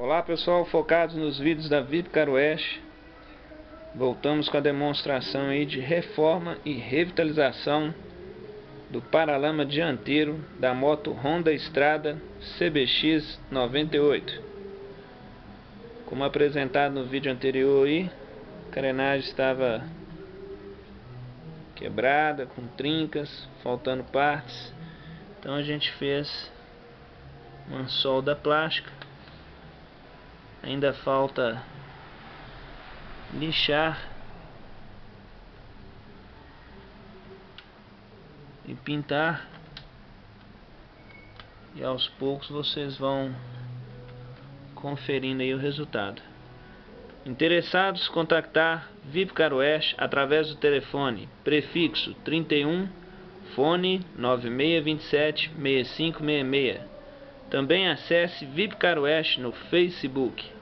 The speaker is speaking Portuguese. Olá pessoal, focados nos vídeos da VIP Car Wash, voltamos com a demonstração aí de reforma e revitalização do paralama dianteiro da moto Honda Strada CBX 98. Como apresentado no vídeo anterior aí, a carenagem estava quebrada, com trincas, faltando partes. Então a gente fez uma solda plástica. Ainda falta lixar e pintar, e aos poucos vocês vão conferindo aí o resultado. Interessados, contactar VIP Car Wash através do telefone prefixo 31 fone 9627 6566. Também acesse VIP Car Wash no Facebook.